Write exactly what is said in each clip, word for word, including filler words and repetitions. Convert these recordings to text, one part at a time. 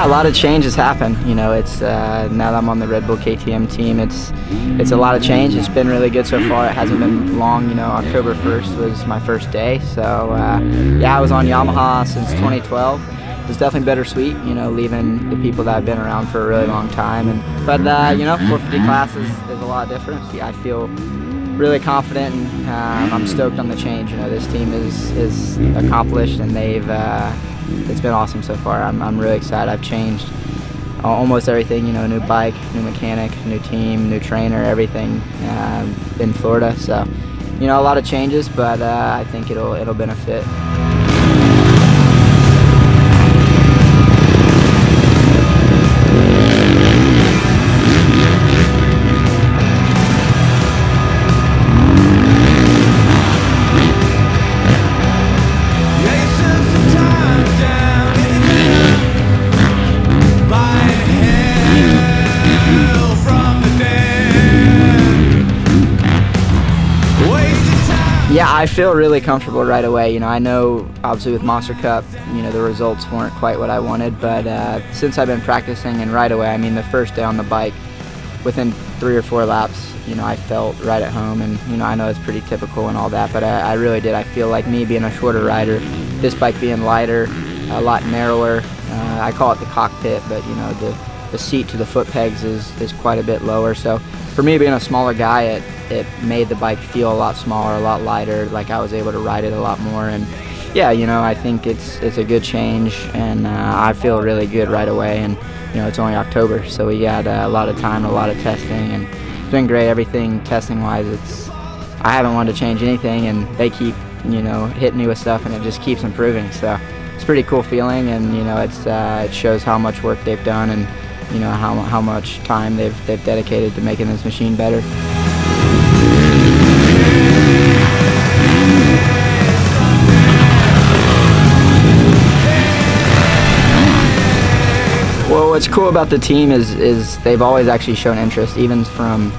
Yeah, a lot of changes happen. You know, it's uh, now that I'm on the Red Bull K T M team, it's it's a lot of change. It's been really good so far. It hasn't been long. You know, October first was my first day. So uh, yeah, I was on Yamaha since twenty twelve. It was definitely bittersweet. You know, leaving the people that I've been around for a really long time. And but uh, you know, four fifty class is, is a lot different. I feel really confident, and um, I'm stoked on the change. You know, this team is is accomplished, and they've. Uh, It's been awesome so far. I'm, I'm really excited. I've changed almost everything, you know, new bike, new mechanic, new team, new trainer, everything uh, in Florida. So, you know, a lot of changes, but uh, I think it'll, it'll benefit. Yeah, I feel really comfortable right away. You know, I know obviously with Monster Cup, you know, the results weren't quite what I wanted, but uh, since I've been practicing and right away, I mean, the first day on the bike, within three or four laps, you know, I felt right at home, and you know, I know it's pretty typical and all that, but I, I really did. I feel like me being a shorter rider, this bike being lighter, a lot narrower. Uh, I call it the cockpit, but you know, the the seat to the foot pegs is is quite a bit lower. So for me being a smaller guy, it. It made the bike feel a lot smaller, a lot lighter, like I was able to ride it a lot more. And yeah, you know, I think it's it's a good change, and uh, I feel really good right away. And you know, it's only October, so we got uh, a lot of time, a lot of testing, and it's been great. Everything testing wise, it's I haven't wanted to change anything, and they keep, you know, hitting me with stuff, and it just keeps improving. So it's a pretty cool feeling, and you know, it's uh, it shows how much work they've done, and you know, how how much time they've they've dedicated to making this machine better. Well, what's cool about the team is is they've always actually shown interest, even from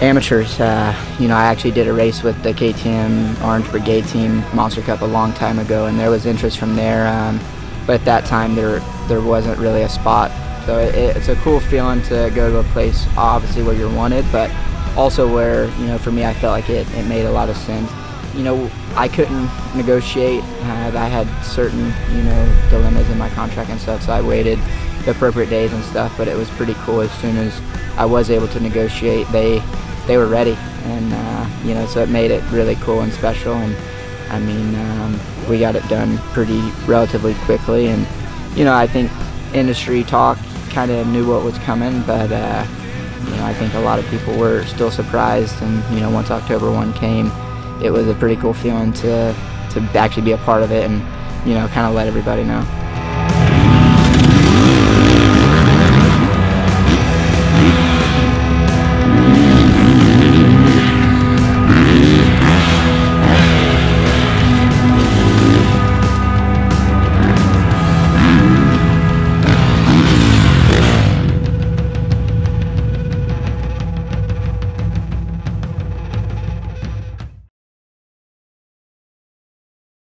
amateurs. Uh, you know, I actually did a race with the K T M Orange Brigade team, Monster Cup, a long time ago, and there was interest from there. Um, but at that time, there there wasn't really a spot. So it, it's a cool feeling to go to a place, obviously where you're wanted, but also where, you know, for me, I felt like it it made a lot of sense. You know, I couldn't negotiate. Uh, I had certain, you know, dilemmas in my contract and stuff, so I waited the appropriate days and stuff, but it was pretty cool. As soon as I was able to negotiate, they they were ready, and, uh, you know, so it made it really cool and special, and, I mean, um, we got it done pretty relatively quickly, and, you know, I think industry talk kind of knew what was coming, but, uh, you know, I think a lot of people were still surprised, and, you know, once October first came, it was a pretty cool feeling to to actually be a part of it, and you know, kind of let everybody know.